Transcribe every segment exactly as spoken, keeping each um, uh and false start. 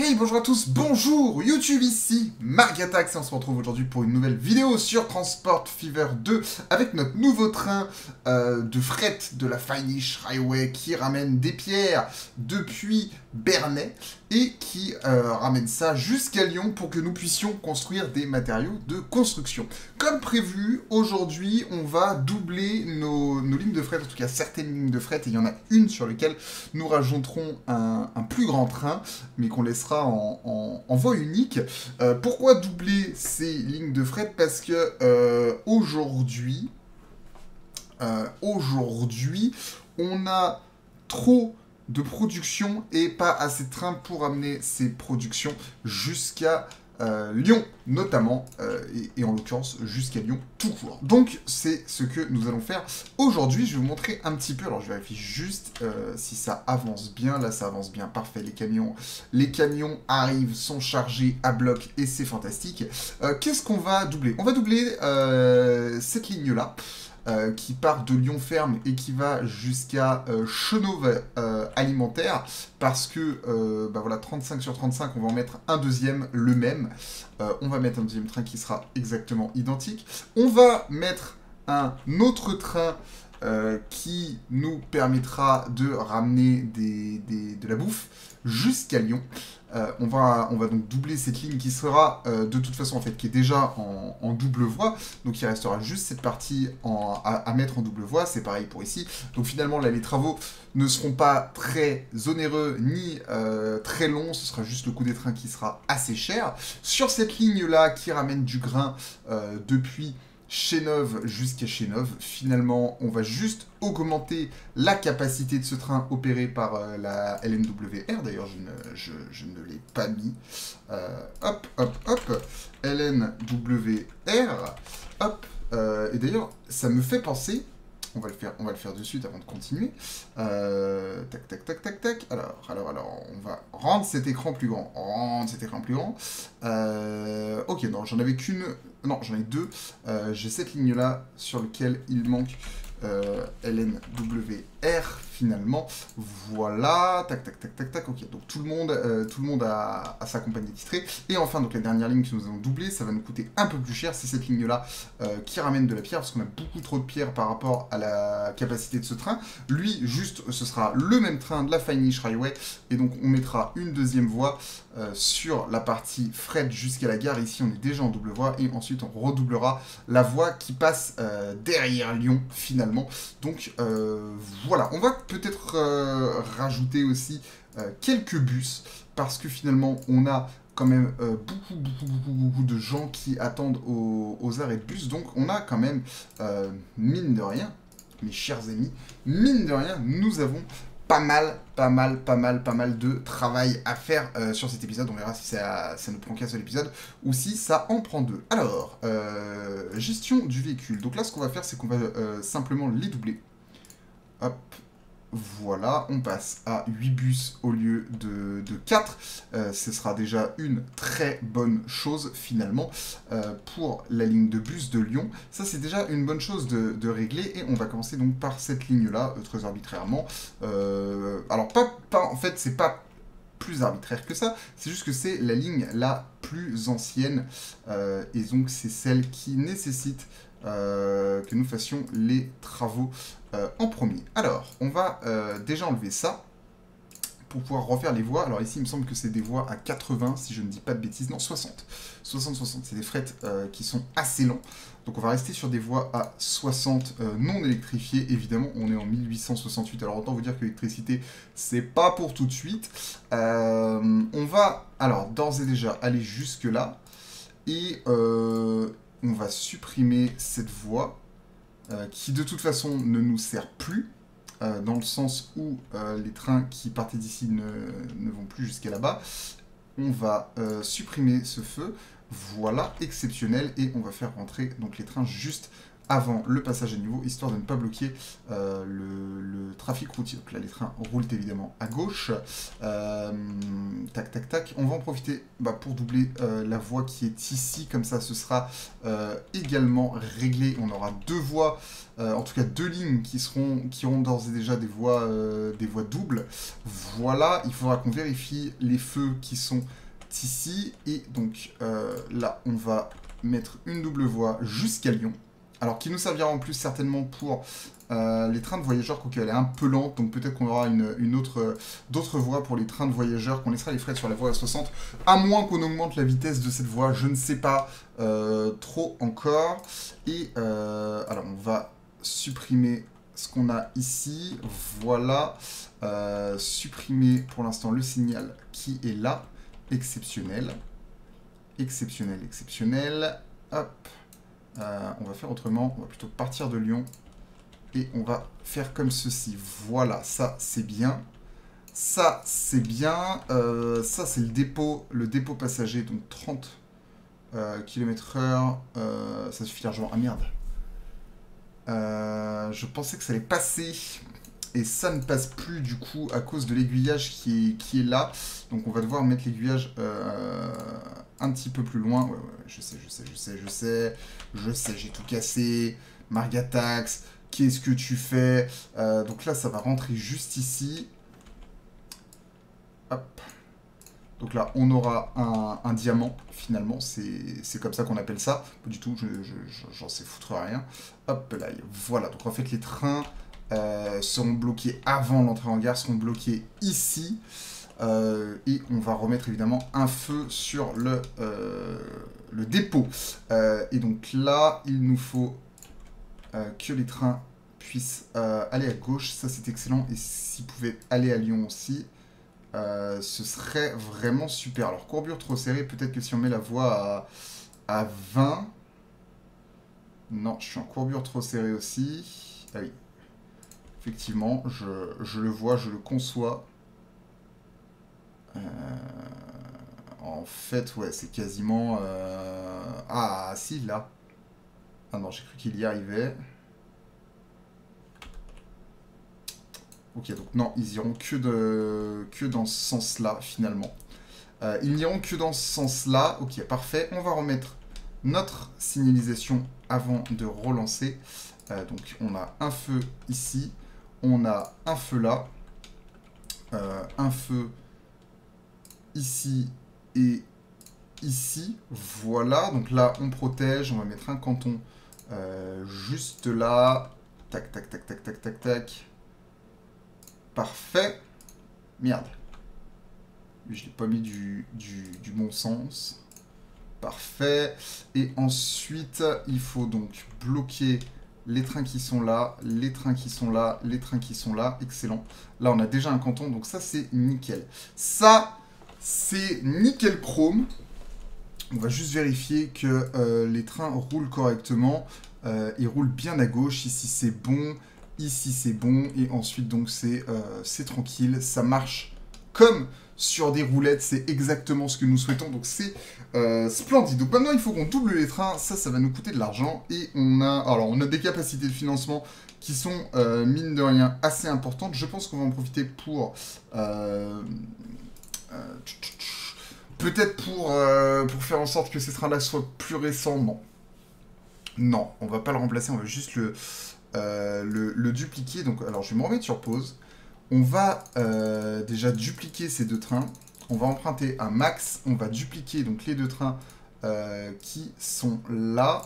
Hey, bonjour à tous, bonjour YouTube, ici Margatax et on se retrouve aujourd'hui pour une nouvelle vidéo sur Transport Fever deux avec notre nouveau train euh, de fret de la Finish Highway qui ramène des pierres depuis Bernay et qui euh, ramène ça jusqu'à Lyon pour que nous puissions construire des matériaux de construction. Comme prévu, aujourd'hui on va doubler nos, nos lignes de fret, en tout cas certaines lignes de fret, et il y en a une sur laquelle nous rajouterons un, un plus grand train, mais qu'on laissera en, en, en voie unique. Euh, pourquoi doubler ces lignes de fret? Parce que euh, aujourd'hui, euh, aujourd'hui, on a trop de production et pas assez de trains pour amener ces productions jusqu'à euh, Lyon, notamment, euh, et, et en l'occurrence jusqu'à Lyon tout court. Donc c'est ce que nous allons faire aujourd'hui. Je vais vous montrer un petit peu, alors je vérifie juste euh, si ça avance bien. Là ça avance bien, parfait, les camions les camions arrivent, sont chargés à bloc et c'est fantastique. Euh, qu'est-ce qu'on va doubler? On va doubler euh, cette ligne là. Euh, qui part de Lyon ferme et qui va jusqu'à euh, Chenôve euh, alimentaire, parce que euh, bah voilà, trente-cinq sur trente-cinq, on va en mettre un deuxième, le même. Euh, on va mettre un deuxième train qui sera exactement identique. On va mettre un autre train euh, qui nous permettra de ramener des, des, de la bouffe jusqu'à Lyon. Euh, on, va, on va donc doubler cette ligne qui sera euh, de toute façon en fait qui est déjà en, en double voie, donc il restera juste cette partie en, à, à mettre en double voie. C'est pareil pour ici, donc finalement là les travaux ne seront pas très onéreux ni euh, très longs, ce sera juste le coût des trains qui sera assez cher. Sur cette ligne là qui ramène du grain euh, depuis Chenôve jusqu'à Chenôve, finalement on va juste augmenter la capacité de ce train opéré par euh, la L N W R. D'ailleurs je ne, je, je ne l'ai pas mis. Euh, hop, hop, hop, L N W R, hop, euh, et d'ailleurs ça me fait penser, on va le faire, on va le faire de suite avant de continuer. Euh, tac, tac, tac, tac, tac, alors, alors, alors, on va rendre cet écran plus grand, rendre cet écran plus grand. Euh, ok, non, j'en avais qu'une... Non, j'en ai deux. Euh, J'ai cette ligne-là sur laquelle il manque euh, L N W R finalement. Voilà, tac, tac, tac, tac, tac. Ok, donc tout le monde, euh, tout le monde a, a sa compagnie titrée. Et enfin, donc la dernière ligne que nous allons doubler, ça va nous coûter un peu plus cher. C'est cette ligne-là euh, qui ramène de la pierre, parce qu'on a beaucoup trop de pierre par rapport à la capacité de ce train. Lui, juste, ce sera le même train de la Finish Highway. Et donc, on mettra une deuxième voie euh, sur la partie fret jusqu'à la gare. Ici, on est déjà en double voie. Et ensuite, on redoublera la voie qui passe euh, derrière Lyon, finalement. Donc, euh, voilà, on va peut-être euh, rajouter aussi euh, quelques bus, parce que finalement on a quand même euh, beaucoup, beaucoup, beaucoup, beaucoup de gens qui attendent aux, aux arrêts de bus, donc on a quand même, euh, mine de rien, mes chers amis, mine de rien, nous avons pas mal, pas mal, pas mal, pas mal de travail à faire euh, sur cet épisode. On verra si ça, ça nous prend qu'un seul épisode ou si ça en prend deux. Alors, euh, gestion du véhicule. Donc là, ce qu'on va faire, c'est qu'on va euh, simplement les doubler. Hop. Voilà, on passe à huit bus au lieu de, de quatre. Euh, ce sera déjà une très bonne chose finalement euh, pour la ligne de bus de Lyon. Ça c'est déjà une bonne chose de, de régler, et on va commencer donc par cette ligne là, euh, très arbitrairement. Euh, alors pas, pas, en fait c'est pas plus arbitraire que ça, c'est juste que c'est la ligne la plus ancienne euh, et donc c'est celle qui nécessite euh, que nous fassions les travaux Euh, en premier. Alors, on va euh, déjà enlever ça pour pouvoir refaire les voies. Alors ici, il me semble que c'est des voies à quatre-vingts, si je ne dis pas de bêtises. Non, soixante. soixante, soixante, c'est des frets euh, qui sont assez lents. Donc on va rester sur des voies à soixante euh, non électrifiées. Évidemment, on est en mille huit cent soixante-huit. Alors autant vous dire que l'électricité, c'est pas pour tout de suite. Euh, on va, alors, d'ores et déjà aller jusque-là. Et euh, on va supprimer cette voie. Euh, qui de toute façon ne nous sert plus, euh, dans le sens où euh, les trains qui partaient d'ici ne, ne vont plus jusqu'à là-bas. On va euh, supprimer ce feu, voilà, exceptionnel, et on va faire rentrer donc les trains juste avant le passage à niveau, histoire de ne pas bloquer euh, le, le trafic routier. Donc là, les trains roulent évidemment à gauche. Euh, tac, tac, tac. On va en profiter bah, pour doubler euh, la voie qui est ici. Comme ça, ce sera euh, également réglé. On aura deux voies, euh, en tout cas deux lignes qui seront, qui auront d'ores et déjà des voies, euh, des voies doubles. Voilà, il faudra qu'on vérifie les feux qui sont ici. Et donc euh, là, on va mettre une double voie jusqu'à Lyon. Alors, qui nous servira en plus certainement pour euh, les trains de voyageurs, quoique elle est un peu lente, donc peut-être qu'on aura une, une autre, euh, d'autres voies pour les trains de voyageurs, qu'on laissera les frais sur la voie à soixante, à moins qu'on augmente la vitesse de cette voie, je ne sais pas euh, trop encore. Et euh, alors, on va supprimer ce qu'on a ici, voilà, euh, supprimer pour l'instant le signal qui est là, exceptionnel, exceptionnel, exceptionnel, hop. Euh, on va faire autrement, on va plutôt partir de Lyon et on va faire comme ceci. Voilà, ça c'est bien, ça c'est bien, euh, ça c'est le dépôt, le dépôt passager, donc trente euh, km/h, euh, ça suffit largement. Ah merde, euh, je pensais que ça allait passer et ça ne passe plus du coup à cause de l'aiguillage qui est, qui est là, donc on va devoir mettre l'aiguillage euh, un petit peu plus loin. Ouais, ouais, je sais, je sais, je sais, je sais, je sais, j'ai tout cassé. Margatax, qu'est-ce que tu fais? euh, Donc là, ça va rentrer juste ici. Hop. Donc là, on aura un, un diamant, finalement. C'est comme ça qu'on appelle ça. Pas du tout, j'en je, je, sais foutre rien. Hop là, voilà. Donc en fait, les trains euh, seront bloqués avant l'entrée en gare, seront bloqués ici. Euh, et on va remettre évidemment un feu sur le, euh, le dépôt. Euh, et donc là, il nous faut euh, que les trains puissent euh, aller à gauche. Ça, c'est excellent. Et s'ils pouvaient aller à Lyon aussi, euh, ce serait vraiment super. Alors, courbure trop serrée, peut-être que si on met la voie à, à vingt... Non, je suis en courbure trop serrée aussi. Ah oui. Effectivement, je, je le vois, je le conçois. Euh, en fait, ouais, c'est quasiment... Euh... Ah, si, là. Ah non, j'ai cru qu'il y arrivait. Ok, donc non, ils iront que, de... que dans ce sens-là, finalement. Euh, ils n'iront que dans ce sens-là. Ok, parfait. On va remettre notre signalisation avant de relancer. Euh, donc, on a un feu ici. On a un feu là. Euh, un feu... ici et ici, voilà, donc là on protège, on va mettre un canton euh, juste là, tac tac tac tac tac tac tac, parfait, merde, je n'ai pas mis du, du, du bon sens, parfait, et ensuite il faut donc bloquer les trains qui sont là, les trains qui sont là, les trains qui sont là, excellent, là on a déjà un canton, donc ça c'est nickel, ça c'est nickel chrome. On va juste vérifier que euh, les trains roulent correctement. Euh, ils roulent bien à gauche. Ici, c'est bon. Ici, c'est bon. Et ensuite, donc, c'est euh, c'est tranquille. Ça marche comme sur des roulettes. C'est exactement ce que nous souhaitons. Donc, c'est euh, splendide. Donc, maintenant, il faut qu'on double les trains. Ça, ça va nous coûter de l'argent. Et on a, alors, on a des capacités de financement qui sont, euh, mine de rien, assez importantes. Je pense qu'on va en profiter pour... Euh, Euh, peut-être pour, euh, pour faire en sorte que ces trains-là soient plus récents, non. Non, on va pas le remplacer, on va juste le, euh, le, le dupliquer. Donc, alors, je vais me remettre sur pause. On va euh, déjà dupliquer ces deux trains. On va emprunter un max. On va dupliquer donc les deux trains euh, qui sont là.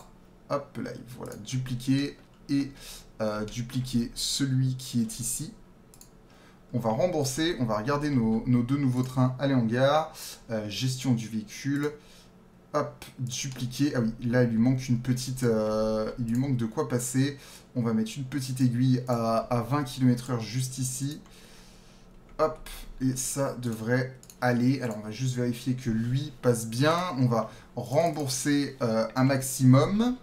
Hop là, voilà, dupliquer et euh, dupliquer celui qui est ici. On va rembourser, on va regarder nos, nos deux nouveaux trains aller en gare. Euh, gestion du véhicule. Hop, dupliquer. Ah oui, là, il lui manque une petite... Euh, il lui manque de quoi passer. On va mettre une petite aiguille à, à vingt kilomètres heure juste ici. Hop, et ça devrait aller. Alors, on va juste vérifier que lui passe bien. On va rembourser euh, un maximum.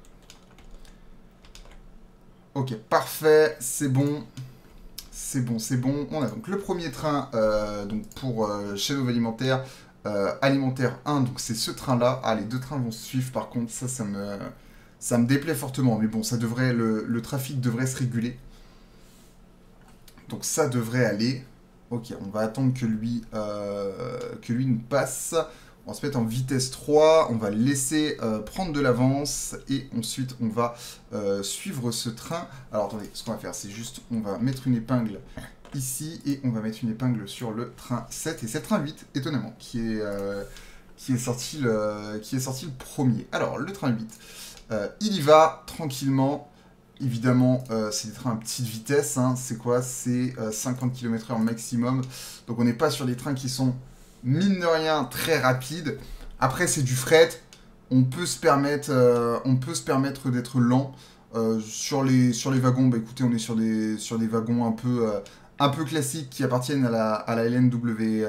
Ok, parfait, c'est bon. C'est bon, c'est bon. On a donc le premier train euh, donc pour euh, Chenôve alimentaire, euh, alimentaire un. Donc c'est ce train-là. Ah, les deux trains vont suivre par contre. Ça, ça me, Ça me déplaît fortement, mais bon, ça devrait, le, le trafic devrait se réguler. Donc ça devrait aller. Ok, on va attendre que lui, euh, que lui nous passe. On va se mettre en vitesse trois, on va laisser euh, prendre de l'avance et ensuite on va euh, suivre ce train. Alors attendez, ce qu'on va faire c'est juste, on va mettre une épingle ici et on va mettre une épingle sur le train sept. Et c'est le train huit, étonnamment, qui est, euh, qui est, sorti, le, qui est sorti le premier. Alors le train huit, euh, il y va tranquillement. Évidemment, euh, c'est des trains à petite vitesse, hein. C'est quoi? C'est euh, cinquante kilomètres heure maximum. Donc on n'est pas sur des trains qui sont, mine de rien, très rapides. Après, c'est du fret. On peut se permettre, euh, on peut se permettre d'être lent. Euh, sur, les, sur les wagons, bah, écoutez, on est sur des, sur des wagons un peu, euh, un peu classiques qui appartiennent à la, à la L N W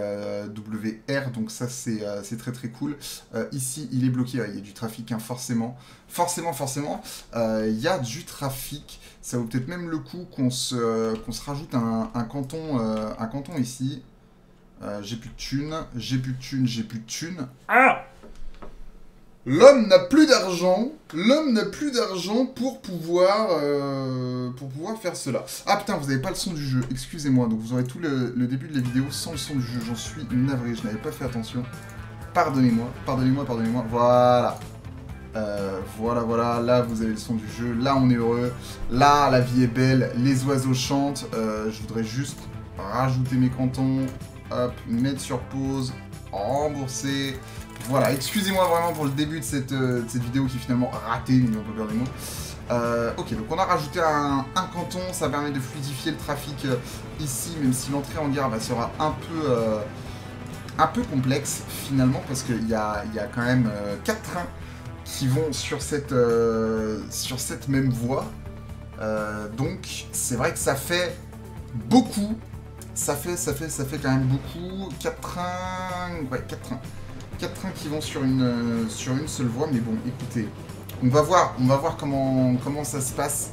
R. Donc ça, c'est euh, très très cool. Euh, ici, il est bloqué. Il y a du trafic, hein, forcément. Forcément, forcément, euh, y a du trafic. Ça vaut peut-être même le coup qu'on se, euh, qu'on se rajoute un, un, canton, euh, un canton ici. Euh, j'ai plus de thunes, j'ai plus de thunes, j'ai plus de thunes. Ah! L'homme n'a plus d'argent, l'homme n'a plus d'argent pour pouvoir euh, pour pouvoir faire cela. Ah putain, vous n'avez pas le son du jeu, excusez-moi. Donc vous aurez tout le, le début de la vidéo sans le son du jeu. J'en suis navré, je n'avais pas fait attention. Pardonnez-moi, pardonnez-moi, pardonnez-moi. Voilà. Euh, voilà, voilà, là vous avez le son du jeu, là on est heureux. Là, la vie est belle, les oiseaux chantent. Euh, je voudrais juste rajouter mes cantons. Hop, mettre sur pause, rembourser. Voilà, excusez-moi vraiment pour le début de cette, euh, de cette vidéo qui est finalement ratée, mais on peut perdre les mots. Euh, ok, donc on a rajouté un, un canton, ça permet de fluidifier le trafic euh, ici, même si l'entrée en gare bah, sera un peu, euh, un peu complexe finalement, parce qu'il y a, y a quand même euh, quatre trains qui vont sur cette, euh, sur cette même voie. Euh, donc c'est vrai que ça fait beaucoup. Ça fait, ça fait, ça fait quand même beaucoup. quatre trains... Ouais, quatre trains. quatre trains qui vont sur une, euh, sur une seule voie. Mais bon, écoutez, on va voir, on va voir comment, comment ça se passe.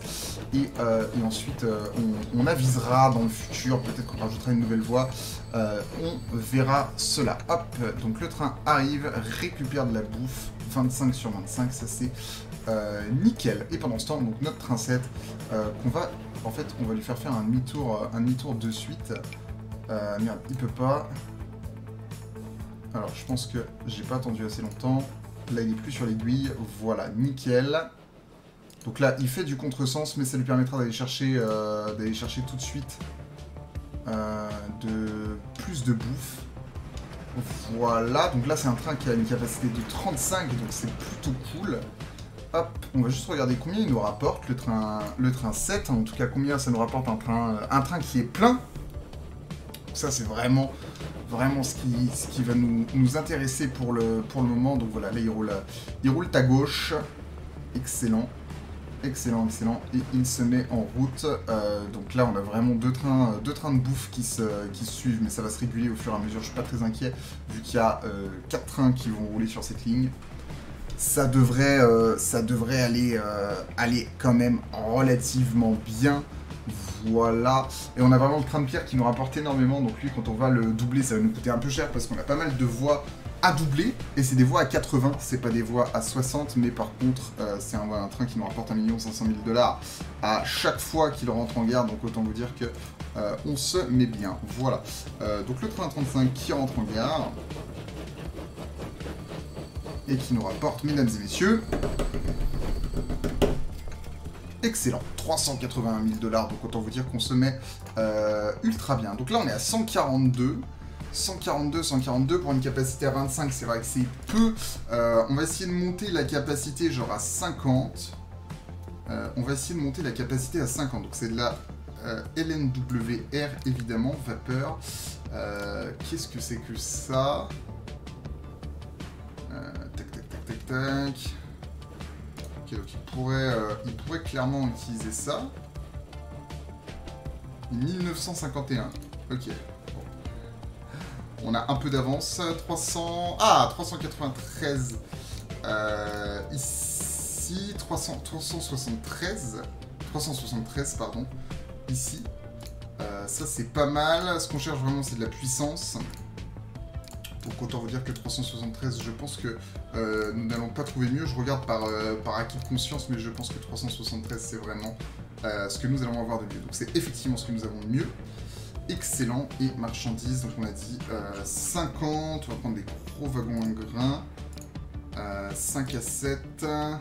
Et, euh, et ensuite, euh, on, on avisera dans le futur. Peut-être qu'on rajoutera une nouvelle voie. Euh, on verra cela. Hop, donc le train arrive, récupère de la bouffe. vingt-cinq sur vingt-cinq, ça c'est euh, nickel. Et pendant ce temps, donc notre train sept, euh, qu'on va... En fait, on va lui faire faire un demi-tour, un demi-tour de suite. Euh, merde, il peut pas. Alors, je pense que j'ai pas attendu assez longtemps. Là, il est plus sur l'aiguille. Voilà, nickel. Donc là, il fait du contresens, mais ça lui permettra d'aller chercher, euh, d'aller chercher tout de suite euh, de plus de bouffe. Voilà. Donc là, c'est un train qui a une capacité de trente-cinq, donc c'est plutôt cool. Hop, on va juste regarder combien il nous rapporte, le train, le train sept, en tout cas combien ça nous rapporte un train, un train qui est plein. Donc ça c'est vraiment, vraiment ce qui, ce qui va nous, nous intéresser pour le, pour le moment. Donc voilà, là il roule, il roule à gauche, excellent, excellent, excellent, et il se met en route. Euh, donc là on a vraiment deux trains, deux trains de bouffe qui se, qui se suivent, mais ça va se réguler au fur et à mesure, je suis pas très inquiet, vu qu'il y a euh, quatre trains qui vont rouler sur cette ligne. Ça devrait, euh, ça devrait aller, euh, aller quand même relativement bien. Voilà. Et on a vraiment le train de pierre qui nous rapporte énormément. Donc lui, quand on va le doubler, ça va nous coûter un peu cher parce qu'on a pas mal de voies à doubler. Et c'est des voies à quatre-vingts, c'est pas des voies à soixante. Mais par contre, euh, c'est un, un train qui nous rapporte un million cinq cent mille dollars à chaque fois qu'il rentre en gare. Donc autant vous dire que euh, on se met bien. Voilà. Euh, donc le train trente-cinq qui rentre en gare. Et qui nous rapporte, mesdames et messieurs, excellent, trois cent quatre-vingt-un mille dollars, donc autant vous dire qu'on se met euh, ultra bien. Donc là on est à cent quarante-deux, cent quarante-deux, cent quarante-deux pour une capacité à vingt-cinq, c'est vrai que c'est peu. Euh, on va essayer de monter la capacité genre à cinquante, euh, on va essayer de monter la capacité à cinquante, donc c'est de la euh, L N W R évidemment, vapeur, euh, qu'est-ce que c'est que ça ? Tac. Ok, donc il pourrait, euh, il pourrait clairement utiliser ça. mille neuf cent cinquante et un. Ok. Bon. On a un peu d'avance. trois cents. Ah, trois cent quatre-vingt-treize. Euh, ici. trois cents, trois cent soixante-treize. trois cent soixante-treize, pardon. Ici. Euh, ça, c'est pas mal. Ce qu'on cherche vraiment, c'est de la puissance. Donc autant vous dire que trois cent soixante-treize, je pense que euh, nous n'allons pas trouver mieux. Je regarde par, euh, par acquis de conscience, mais je pense que trois cent soixante-treize, c'est vraiment euh, ce que nous allons avoir de mieux. Donc c'est effectivement ce que nous avons de mieux. Excellent. Et marchandises, donc on a dit euh, cinquante, on va prendre des gros wagons en grains. Euh, cinq à sept. Euh,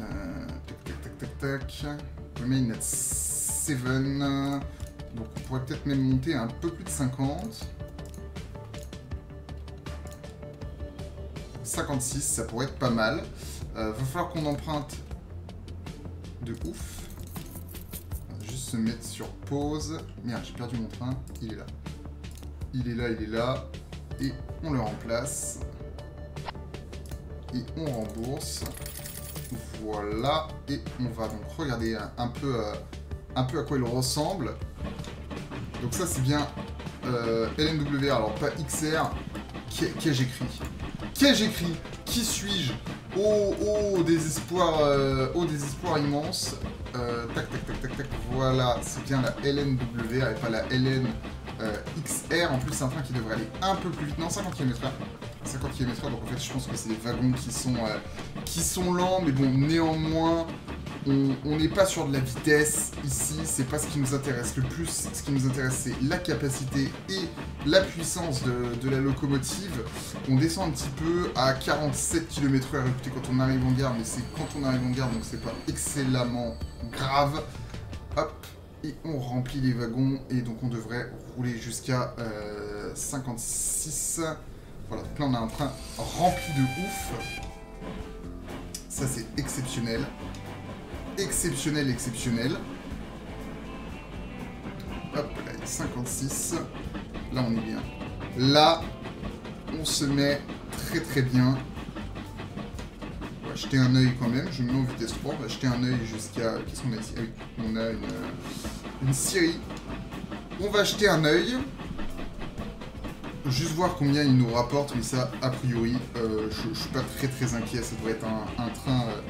tac, tac, tac, tac, tac. Remain at sept. Donc on pourrait peut-être même monter à un peu plus de cinquante. cinquante-six, ça pourrait être pas mal. Euh, va falloir qu'on emprunte de ouf. On va juste se mettre sur pause. Merde, j'ai perdu mon train. Il est là. Il est là, il est là. Et on le remplace. Et on rembourse. Voilà. Et on va donc regarder un, un, peu, euh, un peu à quoi il ressemble. Donc ça c'est bien euh, L N W R, alors pas X R. Qu'ai-je écrit? Qu'ai-je écrit? Qui suis-je? Oh, oh, désespoir, euh, oh, désespoir immense. Euh, tac, tac, tac, tac, tac, voilà, c'est bien la L N W R et pas la L N. Euh, X R, en plus c'est un train qui devrait aller un peu plus vite, non, cinquante kilomètres heure, cinquante kilomètres heure, donc en fait je pense que c'est des wagons qui sont, euh, qui sont lents, mais bon, néanmoins, on n'est pas sur de la vitesse ici, c'est pas ce qui nous intéresse le plus, ce qui nous intéresse c'est la capacité et la puissance de, de la locomotive. On descend un petit peu à quarante-sept kilomètres heure, écoutez, quand on arrive en gare, mais c'est quand on arrive en gare, donc c'est pas excellemment grave, hop. Et on remplit les wagons et donc on devrait rouler jusqu'à euh, cinquante-six. Voilà, donc là on a un train rempli de ouf. Ça c'est exceptionnel. Exceptionnel, exceptionnel. Hop là, cinquante-six. Là on est bien. Là, on se met très très bien. On va jeter un œil quand même. Je me mets en vitesse trois. On va jeter un œil jusqu'à... Qu'est-ce qu'on a ici? Ah oui, on a une... Une série. On va jeter un œil. Juste voir combien il nous rapporte, mais ça, a priori, euh, je, je suis pas très très inquiet. Ça devrait être un, un, train, euh,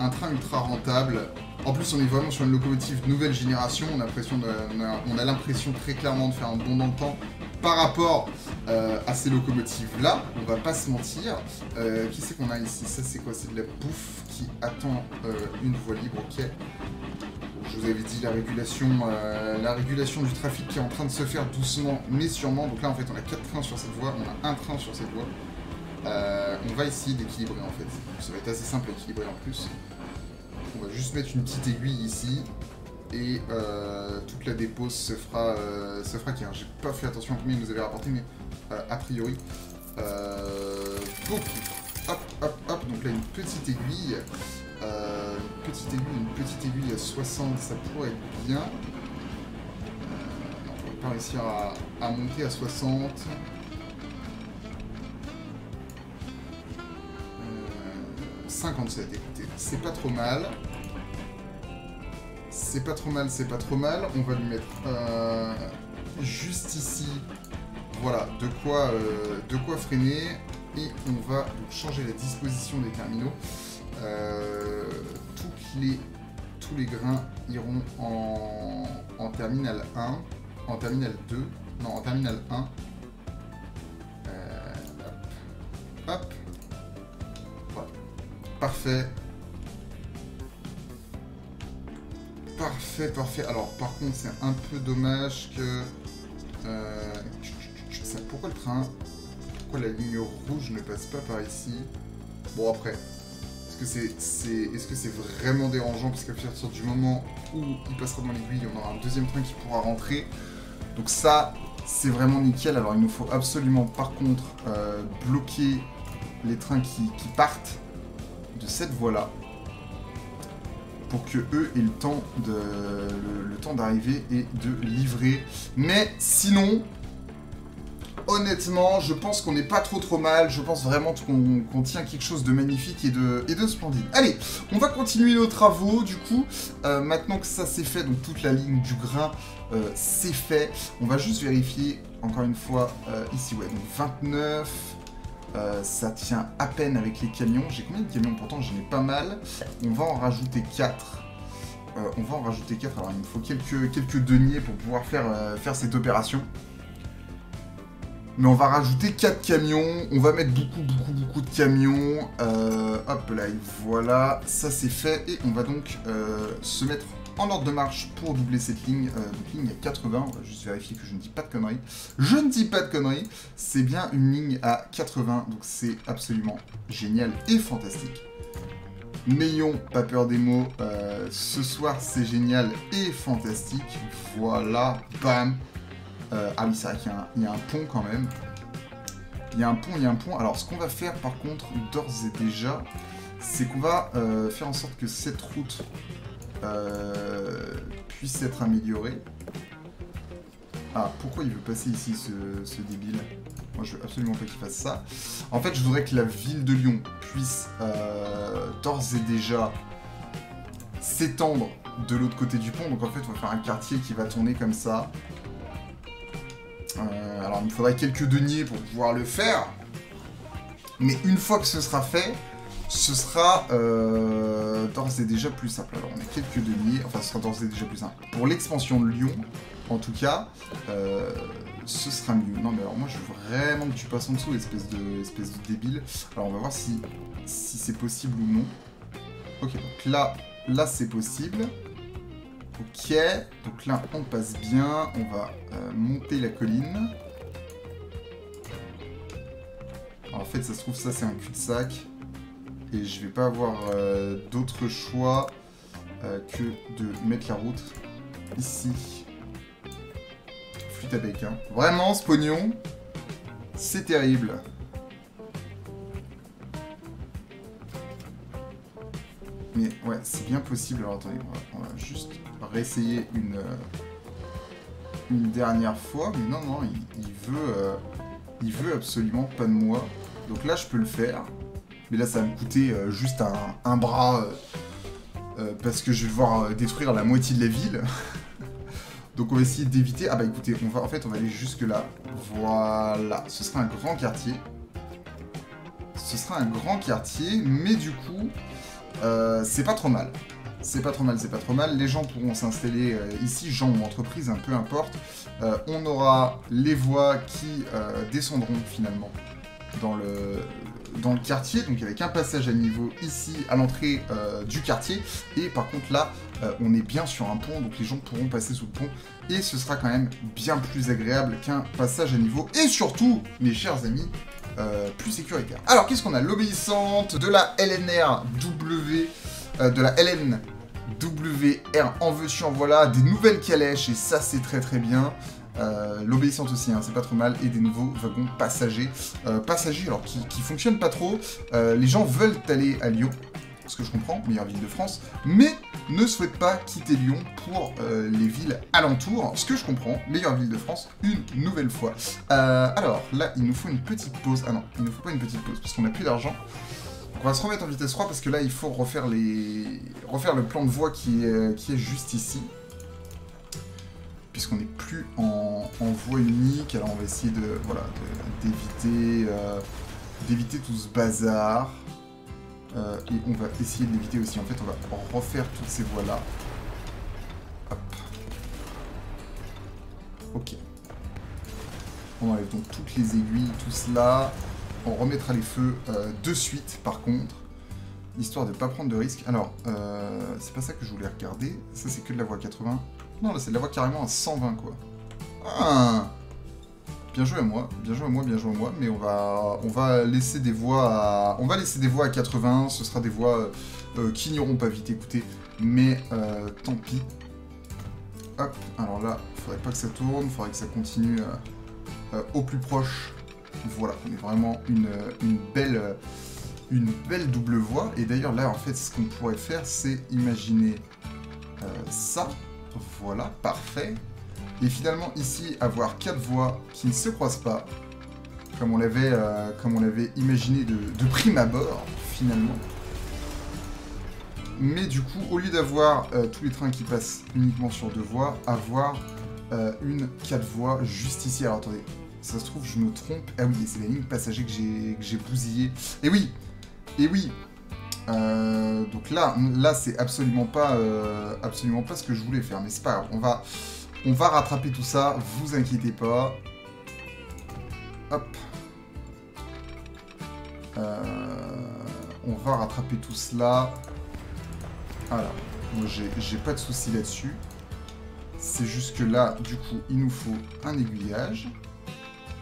un train ultra rentable. En plus, on est vraiment sur une locomotive nouvelle génération. On a, on a, a l'impression très clairement de faire un bond dans le temps par rapport euh, à ces locomotives-là. On va pas se mentir. Euh, qui c'est qu'on a ici? Ça, c'est quoi? C'est de la bouffe qui attend euh, une voie libre. Ok. Je vous avais dit la régulation, euh, la régulation du trafic qui est en train de se faire doucement mais sûrement. Donc là en fait on a quatre trains sur cette voie, on a un train sur cette voie. Euh, on va essayer d'équilibrer en fait. Donc, ça va être assez simple à équilibrer en plus. On va juste mettre une petite aiguille ici. Et euh, toute la dépose se fera, euh, se fera car j'ai pas fait attention à combien il nous avait rapporté, mais euh, a priori. Euh, beaucoup. Hop, hop, hop, donc là une petite aiguille. Euh, une petite aiguille, une petite aiguille à soixante, ça pourrait être bien. Euh, on ne va pas réussir à, à monter à soixante. Euh, cinquante-sept, écoutez, c'est pas trop mal. C'est pas trop mal, c'est pas trop mal. On va lui mettre euh, juste ici. Voilà, de quoi, euh, de quoi freiner. Et on va donc changer la disposition des terminaux. Euh, toutes les, tous les grains iront en, en terminal un, en terminal deux, non, en terminal un. Euh, hop, hop. Voilà. Parfait. Parfait, parfait. Alors, par contre, c'est un peu dommage que... Euh, pourquoi le train? Pourquoi la ligne rouge ne passe pas par ici? Bon, après... Est-ce que c'est est, est-ce que c'est vraiment dérangeant? Parce qu'à partir du moment où il passera dans l'aiguille, on aura un deuxième train qui pourra rentrer. Donc ça, c'est vraiment nickel. Alors il nous faut absolument, par contre, euh, bloquer les trains qui, qui partent de cette voie-là pour que eux aient le temps de le, le temps d'arriver et de livrer. Mais sinon... Honnêtement, je pense qu'on n'est pas trop trop mal, je pense vraiment qu'on qu'on tient quelque chose de magnifique et de, et de splendide. Allez, on va continuer nos travaux du coup, euh, maintenant que ça c'est fait, donc toute la ligne du grain euh, c'est fait. On va juste vérifier encore une fois euh, ici, ouais, donc vingt-neuf, euh, ça tient à peine avec les camions. J'ai combien de camions? Pourtant j'en ai pas mal, on va en rajouter quatre. Euh, on va en rajouter quatre, alors il me faut quelques, quelques deniers pour pouvoir faire, euh, faire cette opération. Mais on va rajouter quatre camions. On va mettre beaucoup, beaucoup, beaucoup de camions. Euh, hop là, voilà. Ça, c'est fait. Et on va donc euh, se mettre en ordre de marche pour doubler cette ligne. Euh, donc, ligne à quatre-vingts. On va juste vérifier que je ne dis pas de conneries. Je ne dis pas de conneries. C'est bien une ligne à quatre-vingts. Donc, c'est absolument génial et fantastique. N'ayons pas peur des mots. Euh, ce soir, c'est génial et fantastique. Voilà. Bam. Euh, ah oui, c'est vrai qu'il y, y a un pont quand même. Il y a un pont, il y a un pont. Alors, ce qu'on va faire par contre, d'ores et déjà, c'est qu'on va euh, faire en sorte que cette route euh, puisse être améliorée. Ah, pourquoi il veut passer ici, ce, ce débile? Moi, je veux absolument pas qu'il fasse ça. En fait, je voudrais que la ville de Lyon puisse euh, d'ores et déjà s'étendre de l'autre côté du pont. Donc, en fait, on va faire un quartier qui va tourner comme ça. Euh, alors il me faudrait quelques deniers pour pouvoir le faire, mais une fois que ce sera fait, ce sera euh, d'ores et déjà plus simple. Alors on a quelques deniers, enfin ce sera d'ores et déjà plus simple. Pour l'expansion de Lyon, en tout cas, euh, ce sera mieux. Non mais alors moi je veux vraiment que tu passes en dessous, espèce de, espèce de débile. Alors on va voir si, si c'est possible ou non. Ok, donc là, là c'est possible. Ok, donc là on passe bien, on va euh, monter la colline. Alors, en fait ça se trouve ça c'est un cul-de-sac et je vais pas avoir euh, d'autre choix euh, que de mettre la route ici. Flûte à bec, hein. Vraiment ce pognon, c'est terrible. Mais ouais, c'est bien possible. Alors attendez, on va, on va juste réessayer une, euh, une dernière fois. Mais non, non, il, il veut euh, il veut absolument pas de moi. Donc là, je peux le faire. Mais là, ça va me coûter euh, juste un, un bras. Euh, euh, parce que je vais devoir euh, détruire la moitié de la ville. Donc on va essayer d'éviter... Ah bah écoutez, on va, en fait, on va aller jusque là. Voilà, ce sera un grand quartier. Ce sera un grand quartier, mais du coup... Euh, c'est pas trop mal, c'est pas trop mal, c'est pas trop mal, les gens pourront s'installer euh, ici, gens ou entreprises, hein, peu importe, euh, on aura les voies qui euh, descendront finalement dans le, dans le quartier, donc avec un passage à niveau ici à l'entrée euh, du quartier, et par contre là, euh, on est bien sur un pont, donc les gens pourront passer sous le pont, et ce sera quand même bien plus agréable qu'un passage à niveau, et surtout, mes chers amis, Euh, plus sécuritaire. Alors, qu'est-ce qu'on a? L'obéissante de la L N R W, euh, de la L N W R en veux-tu en voilà, des nouvelles calèches, et ça c'est très très bien. Euh, L'obéissante aussi, hein, c'est pas trop mal, et des nouveaux wagons passagers. Euh, passagers, alors, qui, qui fonctionnent pas trop. Euh, les gens veulent aller à Lyon, ce que je comprends, meilleure ville de France, mais ne souhaitent pas quitter Lyon pour euh, les villes alentours, ce que je comprends, meilleure ville de France, une nouvelle fois. Euh, alors, là, il nous faut une petite pause. Ah non, il ne faut pas une petite pause, parce qu'on n'a plus d'argent. On va se remettre en vitesse trois, parce que là, il faut refaire, les... refaire le plan de voie qui est, qui est juste ici. Puisqu'on n'est plus en, en voie unique, alors on va essayer de voilà d'éviter euh, d'éviter tout ce bazar. Euh, et on va essayer de l'éviter aussi. En fait, on va refaire toutes ces voies-là. Hop. Ok. On enlève donc toutes les aiguilles, tout cela. On remettra les feux euh, de suite, par contre. Histoire de ne pas prendre de risques. Alors, euh, c'est pas ça que je voulais regarder. Ça, c'est que de la voie quatre-vingts. Non, là, c'est de la voie carrément à cent vingt, quoi. Ah! Bien joué à moi, bien joué à moi, bien joué à moi, mais on va, on va laisser des voies à, on va laisser des voies à quatre-vingts, ce sera des voies euh, qui n'iront pas vite, écoutez, mais euh, tant pis. Hop, alors là, il faudrait pas que ça tourne, il faudrait que ça continue euh, euh, au plus proche. Voilà, on est vraiment une, une belle, une belle double voie. Et d'ailleurs là, en fait, ce qu'on pourrait faire, c'est imaginer euh, ça. Voilà, parfait. Et finalement ici avoir quatre voies qui ne se croisent pas, comme on l'avait euh, comme on l'avait imaginé de, de prime abord finalement. Mais du coup, au lieu d'avoir euh, tous les trains qui passent uniquement sur deux voies, avoir euh, une quatre voies juste ici. Alors attendez, ça se trouve je me trompe. Ah oui, c'est la ligne passager que j'ai que j'ai bousillée. Et oui, et oui. Euh, donc là, là c'est absolument pas euh, absolument pas ce que je voulais faire, mais c'est pas grave. On va On va rattraper tout ça, vous inquiétez pas. Hop. Euh, on va rattraper tout cela. Alors, moi j'ai pas de souci là-dessus. C'est juste que là, du coup, il nous faut un aiguillage.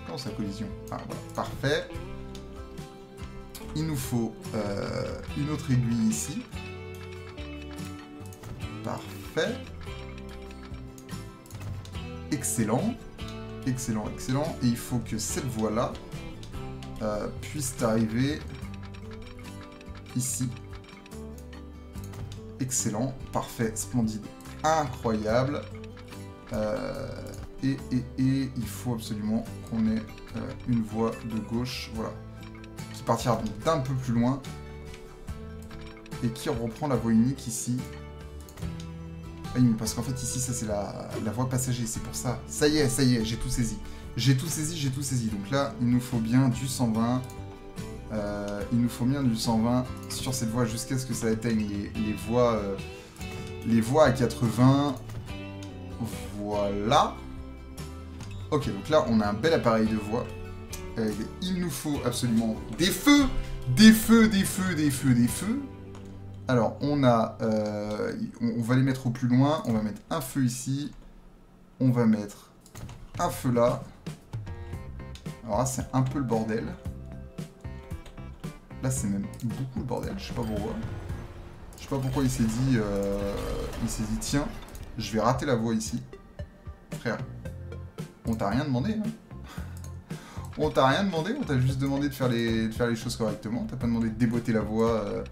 Comment ça, collision? Ah, voilà, parfait. Il nous faut euh, une autre aiguille ici. Parfait. Excellent. Excellent, excellent. Et il faut que cette voie-là euh, puisse arriver ici. Excellent, parfait, splendide, incroyable. Euh, et, et, et il faut absolument qu'on ait euh, une voie de gauche, voilà, qui partira d'un peu plus loin et qui reprend la voie unique ici. Ah oui, mais parce qu'en fait ici, ça c'est la, la voie passager, c'est pour ça. Ça y est, ça y est, j'ai tout saisi. J'ai tout saisi, j'ai tout saisi. Donc là, il nous faut bien du cent vingt. Euh, il nous faut bien du cent vingt sur cette voie jusqu'à ce que ça atteigne les, les voies euh, les voies à quatre-vingts. Voilà. Ok, donc là, on a un bel appareil de voie. Euh, il nous faut absolument des feux, des feux, des feux, des feux, des feux. Alors, on a, euh, on, on va les mettre au plus loin. On va mettre un feu ici. On va mettre un feu là. Alors là, c'est un peu le bordel. Là, c'est même beaucoup le bordel. Je sais pas pourquoi. Je sais pas pourquoi il s'est dit, euh, il s'est dit, tiens, je vais rater la voie ici. Frère, on t'a rien demandé. Hein. On t'a rien demandé, on t'a juste demandé de faire les, de faire les choses correctement. T'as pas demandé de déboîter la voie, euh,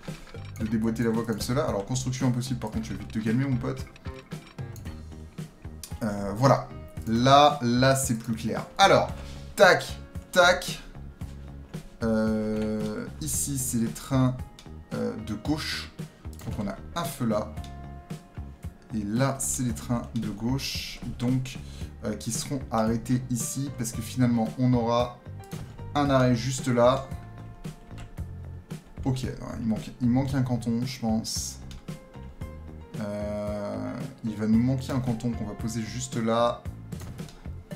de déboîter la voie comme cela. Alors, construction impossible, par contre, je vais vite te calmer, mon pote. Euh, voilà. Là, là, c'est plus clair. Alors, tac, tac. Euh, ici, c'est les trains euh, de gauche. Donc, on a un feu là. Et là, c'est les trains de gauche, donc, euh, qui seront arrêtés ici, parce que finalement, on aura un arrêt juste là. Ok, il manque, il manque un canton, je pense. Euh, il va nous manquer un canton qu'on va poser juste là,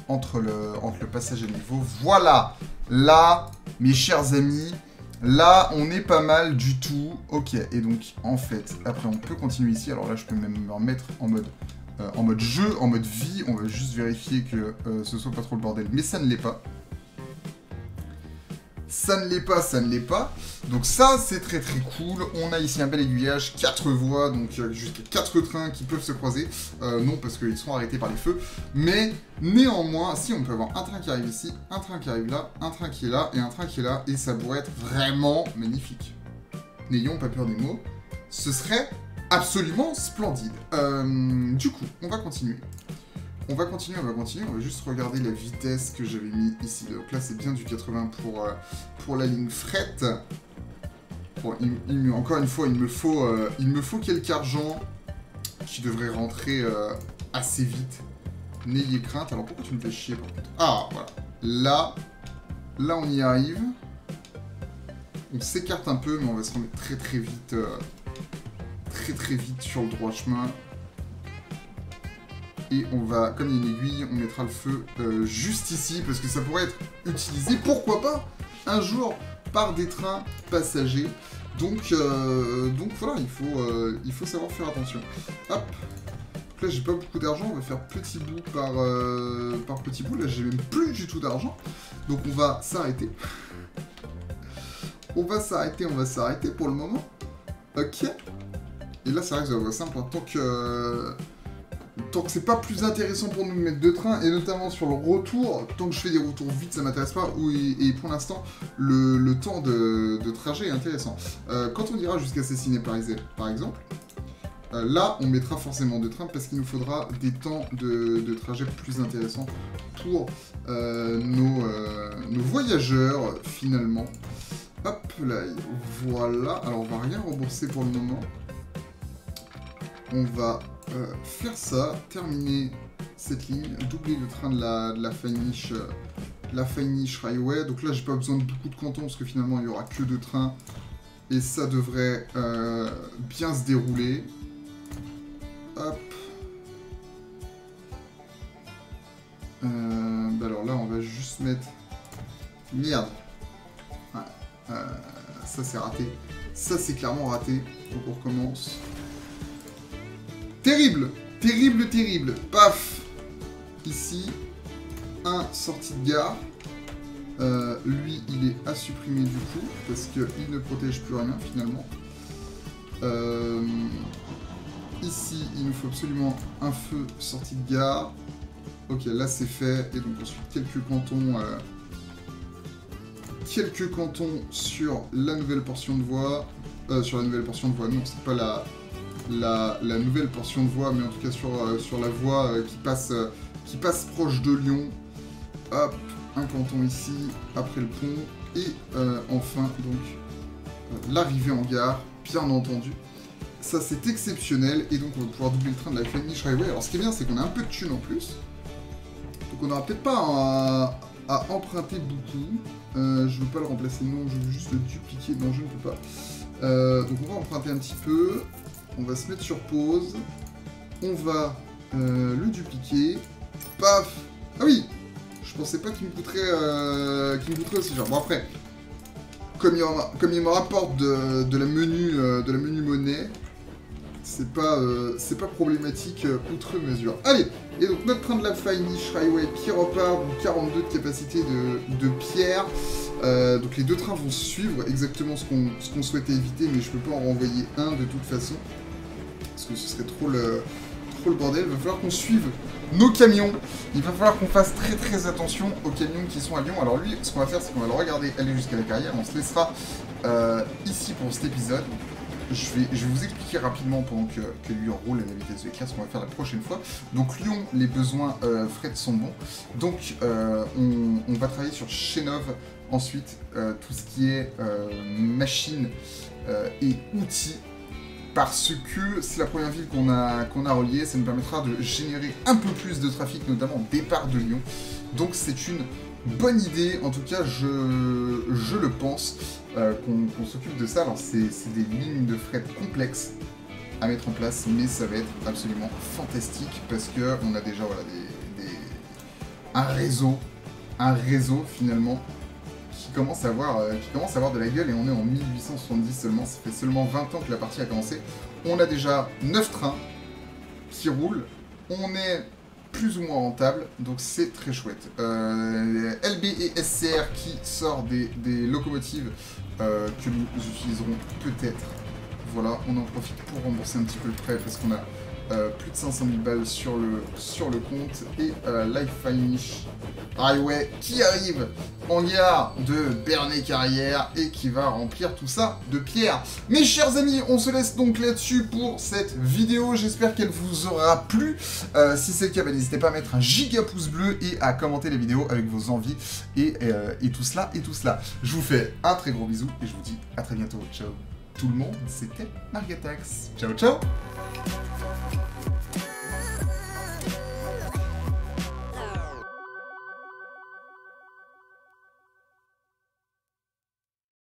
entre le, entre le passage et le niveau. Voilà! Là, mes chers amis, là, on est pas mal du tout. Ok, et donc, en fait, après, on peut continuer ici. Alors là, je peux même me remettre en mode, euh, en mode jeu, en mode vie. On va juste vérifier que euh, ce soit pas trop le bordel. Mais ça ne l'est pas. Ça ne l'est pas, ça ne l'est pas. Donc ça, c'est très très cool. On a ici un bel aiguillage, quatre voies, donc euh, jusqu'à quatre trains qui peuvent se croiser. Euh, non, parce qu'ils seront arrêtés par les feux. Mais néanmoins, si on peut avoir un train qui arrive ici, un train qui arrive là, un train qui est là, et un train qui est là. Et ça pourrait être vraiment magnifique. N'ayons pas peur des mots. Ce serait absolument splendide. Euh, du coup, on va continuer. On va continuer, on va continuer, on va juste regarder la vitesse que j'avais mis ici. Donc là, c'est bien du quatre-vingts pour, euh, pour la ligne fret. Bon, il, il, encore une fois, il me faut, euh, il me faut quelque argent qui devrait rentrer euh, assez vite. N'ayez crainte. Alors, pourquoi tu me fais chier, par contre? Ah, voilà. Là, là, on y arrive. On s'écarte un peu, mais on va se remettre très très vite, euh, très très vite sur le droit chemin. Et on va, comme il y a une aiguille, on mettra le feu euh, juste ici, parce que ça pourrait être utilisé, pourquoi pas, un jour, par des trains passagers. Donc, euh, donc voilà, il faut, euh, il faut savoir faire attention. Hop. Donc là, j'ai pas beaucoup d'argent, on va faire petit bout par, euh, par petit bout. Là, j'ai même plus du tout d'argent. Donc on va s'arrêter. On va s'arrêter, on va s'arrêter pour le moment. Ok. Et là, ça reste de la voie simple, tant que... Euh, Tant que c'est pas plus intéressant pour nous de mettre deux trains, et notamment sur le retour, tant que je fais des retours vite, ça m'intéresse pas, et pour l'instant, le, le temps de, de trajet est intéressant. Euh, quand on ira jusqu'à Cessiné par exemple, euh, là, on mettra forcément deux trains, parce qu'il nous faudra des temps de, de trajet plus intéressants pour euh, nos, euh, nos voyageurs, finalement. Hop là, voilà. Alors, on va rien rembourser pour le moment. On va... Euh, faire ça, terminer cette ligne, doubler le train de la, de la, Finish, euh, la Finish Highway. Donc là, j'ai pas besoin de beaucoup de cantons parce que finalement, il y aura que deux trains. Et ça devrait euh, bien se dérouler. Hop. Euh, bah alors là, on va juste mettre Merde. Voilà. Euh, ça c'est raté. Ça c'est clairement raté. Donc on recommence. Terrible. Terrible, terrible. Paf. Ici. un sortie de gare. Euh, lui, il est à supprimer du coup. Parce qu'il ne protège plus rien finalement. Euh, ici, il nous faut absolument un feu sortie de gare. Ok, là c'est fait. Et donc ensuite quelques cantons... Euh, quelques cantons sur la nouvelle portion de voie. Euh, sur la nouvelle portion de voie, non, c'est pas la, la, la nouvelle portion de voie, mais en tout cas sur, euh, sur la voie euh, qui, passe, euh, qui passe proche de Lyon. Hop, un canton ici, après le pont. Et euh, enfin, donc, euh, l'arrivée en gare, bien entendu. Ça, c'est exceptionnel. Et donc, on va pouvoir doubler le train de la Finish Highway. Alors, ce qui est bien, c'est qu'on a un peu de thunes en plus. Donc, on n'aura peut-être pas à, à emprunter beaucoup. Euh, je ne veux pas le remplacer, non, je veux juste le dupliquer. Non, je ne peux pas. Euh, donc on va emprunter un petit peu, on va se mettre sur pause, on va euh, le dupliquer, paf. Ah oui, je pensais pas qu'il me coûterait, euh, qu'il me coûterait aussi cher. Bon après, comme il, aura, comme il me rapporte de, de, la menu, euh, de la menu monnaie, c'est pas, euh, c'est pas problématique euh, outre mesure. Allez, et donc notre train de la Finish Highway qui repart, donc quarante-deux de capacité de, de pierre. Euh, donc les deux trains vont suivre exactement ce qu'on ce qu'on souhaitait éviter, mais je peux pas en renvoyer un de toute façon, parce que ce serait trop le, trop le bordel. Il va falloir qu'on suive nos camions, il va falloir qu'on fasse très très attention aux camions qui sont à Lyon. Alors lui, ce qu'on va faire, c'est qu'on va le regarder aller jusqu'à la carrière, on se laissera euh, ici pour cet épisode. Je vais, je vais vous expliquer rapidement pendant que, que lui roule à la vitesse de l'éclair ce qu'on va faire la prochaine fois. Donc Lyon, les besoins euh, fret sont bons. Donc euh, on, on va travailler sur Chenôve. Ensuite, euh, tout ce qui est euh, machines euh, et outils. Parce que c'est la première ville qu'on a, qu'on a reliée. Ça nous permettra de générer un peu plus de trafic, notamment au départ de Lyon. Donc c'est une... bonne idée, en tout cas je, je le pense, euh, qu'on qu'on s'occupe de ça. Alors c'est des lignes de fret complexes à mettre en place, mais ça va être absolument fantastique parce qu'on a déjà voilà, des, des... un réseau, un réseau finalement qui commence, à avoir, euh, qui commence à avoir de la gueule, et on est en mille huit cent soixante-dix seulement, ça fait seulement vingt ans que la partie a commencé. On a déjà neuf trains qui roulent, on est... plus ou moins rentable, donc c'est très chouette. Euh, L B et S C R qui sort des, des locomotives euh, que nous utiliserons peut-être. Voilà, on en profite pour rembourser un petit peu le prêt parce qu'on a euh, plus de cinq cent mille balles sur le, sur le compte. Et euh, la Finish Highway qui arrive en gare de Bernay Carrière et qui va remplir tout ça de pierre. Mes chers amis, on se laisse donc là-dessus pour cette vidéo. J'espère qu'elle vous aura plu. Euh, si c'est le cas, n'hésitez pas à mettre un giga pouce bleu et à commenter les vidéos avec vos envies et, euh, et tout cela et tout cela. Je vous fais un très gros bisou et je vous dis à très bientôt. Ciao tout le monde, c'était Margatax. Ciao ciao.